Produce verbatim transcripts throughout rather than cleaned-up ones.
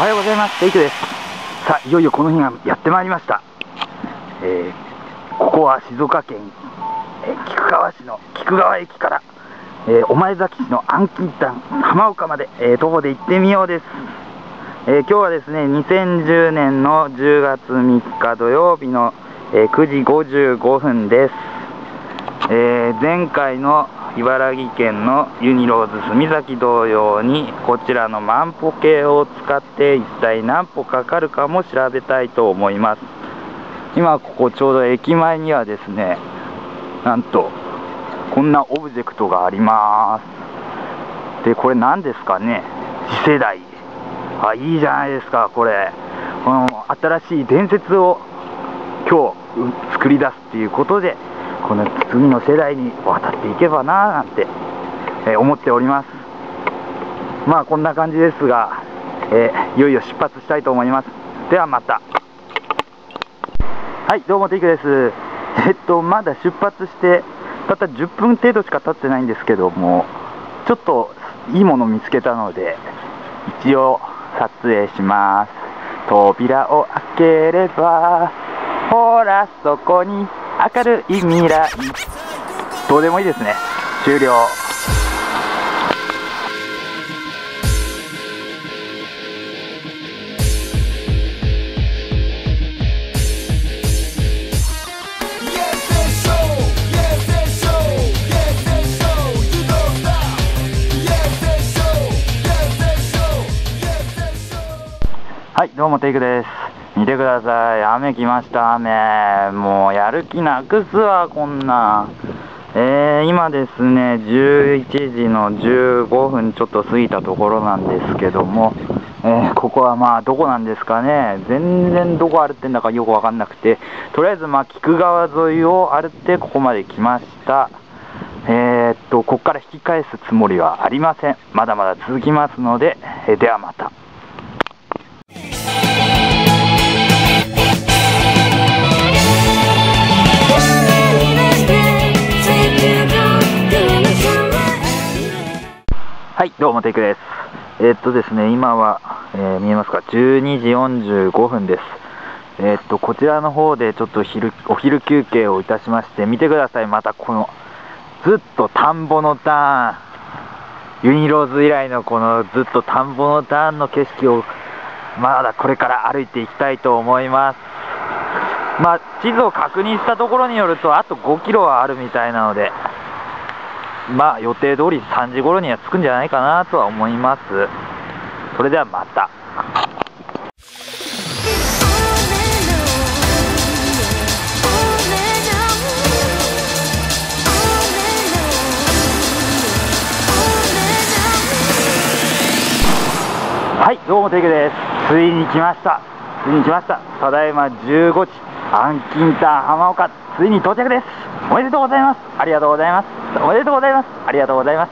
おはようございます。テイクです。さあ、いよいよこの日がやってまいりました。えー、ここは静岡県、えー、菊川市の菊川駅から、えー、御前崎市の安金丹浜岡まで、えー、徒歩で行ってみようです。えー、今日はですねにせんじゅうねんのじゅうがつみっか土曜日の、えー、くじごじゅうごふんです。えー、前回の茨城県のユニローズ墨崎同様にこちらの万歩計を使って一体何歩かかるかも調べたいと思います。今ここちょうど駅前にはですね、なんとこんなオブジェクトがあります。で、これ何ですかね。次世代、あ、いいじゃないですか。これこの新しい伝説を今日作り出すっていうことで、この次の世代に渡っていけばなーなんて、えー、思っております。まあこんな感じですが、えー、いよいよ出発したいと思います。ではまた。はい、どうもテイクです。えっとまだ出発してたったじゅっぷん程度しか経ってないんですけども、ちょっといいものを見つけたので一応撮影します。扉を開ければほらそこに明るい未来。どうでもいいですね。終了。はい、どうもテイクです。見てください、雨来ました。雨、もうやる気なくすわこんなん。えー、今ですねじゅういちじのじゅうごふんちょっと過ぎたところなんですけども、えー、ここはまあどこなんですかね。全然どこ歩ってんだかよく分かんなくて、とりあえずまあ菊川沿いを歩ってここまで来ました。えー、っとここから引き返すつもりはありません。まだまだ続きますので、えー、ではまた。はい、どうもテイクです。えー、っとですね、今は、えー、見えますか、じゅうにじよんじゅうごふんです。えー、っと、こちらの方でちょっと昼お昼休憩をいたしまして、見てください、またこの、ずっと田んぼのターン、ユニローズ以来のこのずっと田んぼのターンの景色を、まだこれから歩いていきたいと思います。まあ、地図を確認したところによると、あとごキロはあるみたいなので、まあ予定通りさんじ頃には着くんじゃないかなとは思います。それではまた。はい、どうもテイクです。ついに来ました。ついに来ました。ただいまじゅうごじ、安金丹浜岡、ついに到着です。おめでとうございます。ありがとうございます。おめでとうございます。ありがとうございます。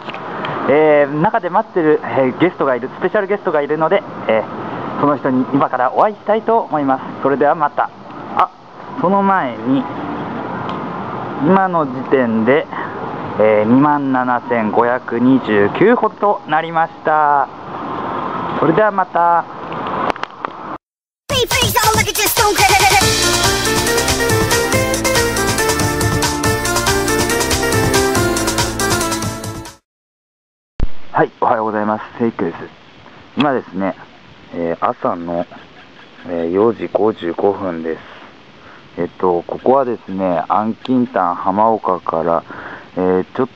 えー、中で待ってる、えー、ゲストがいる、スペシャルゲストがいるので、えー、その人に今からお会いしたいと思います。それではまた。あ、その前に、今の時点で、えー、にまんななせんごひゃくにじゅうきゅう 歩となりました。それではまた。はい、おはようございます。テイクです。今ですね、えー、朝の、えー、よじごじゅうごふんです。えっとここはですね安金丹浜岡から、えー、ちょっ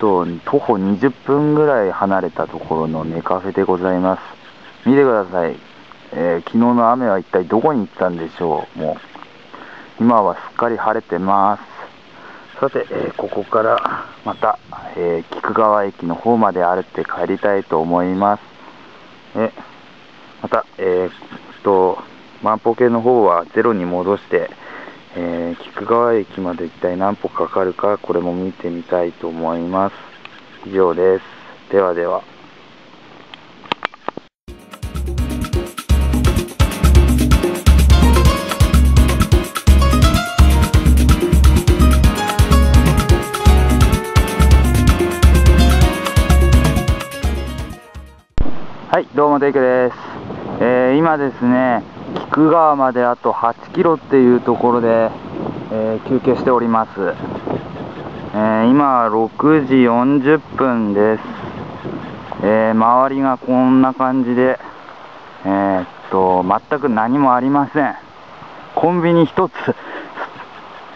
と徒歩にじゅっぷんぐらい離れたところのネカフェでございます。見てください、えー、昨日の雨は一体どこに行ったんでしょう。もう今はすっかり晴れてます。さて、えー、ここからまた、えー、菊川駅の方まで歩って帰りたいと思います。えまた、えー、っと万歩計の方はゼロに戻して、えー、菊川駅まで一体何歩かかるか、これも見てみたいと思います。以上です。ではでは。はい、どうもテイクです。えー、今ですね、菊川まであとはちキロっていうところで、えー、休憩しております。えー、今ろくじよんじゅっぷんです。えー、周りがこんな感じで、えー、っと全く何もありません。コンビニ一つ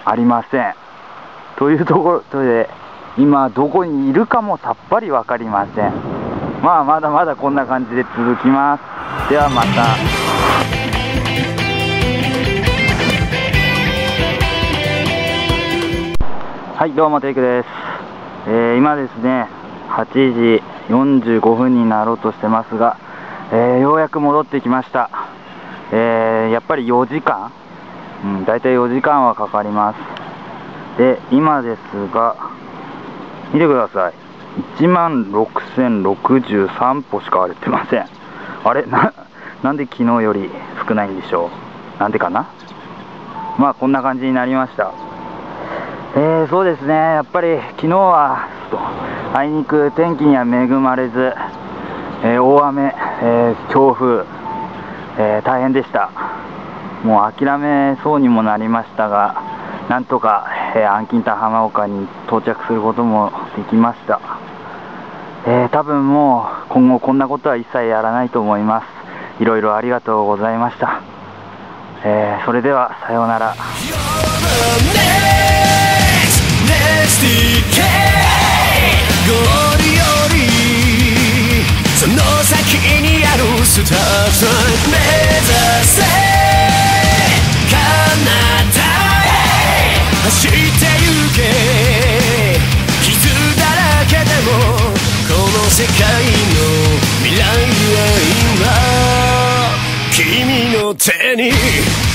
ありません。というところで、今どこにいるかもさっぱり分かりません。まあまだまだこんな感じで続きます。ではまた。はい、どうもテイクです。えー、今ですね、はちじよんじゅうごふんになろうとしてますが、えー、ようやく戻ってきました。えー、やっぱりよじかん、うん、だいたいよじかんはかかります。で、今ですが、見てください。いちまんろくせんろくじゅうさんぽしか歩いてません。あれな、なんで昨日より少ないんでしょう。なんでかな。まあこんな感じになりました。えー、そうですね、やっぱり昨日はあいにく天気には恵まれず、えー、大雨、えー、強風、えー、大変でした。もう諦めそうにもなりましたが、なんとか、えー、安金田浜岡に到着することもできました。えー、多分もう今後こんなことは一切やらないと思います。いろいろありがとうございました。えー、それではさようなら。その先にあるスタート目指せカナダへ走ってゆけ。傷だらけでもこの世界の未来は今君の手に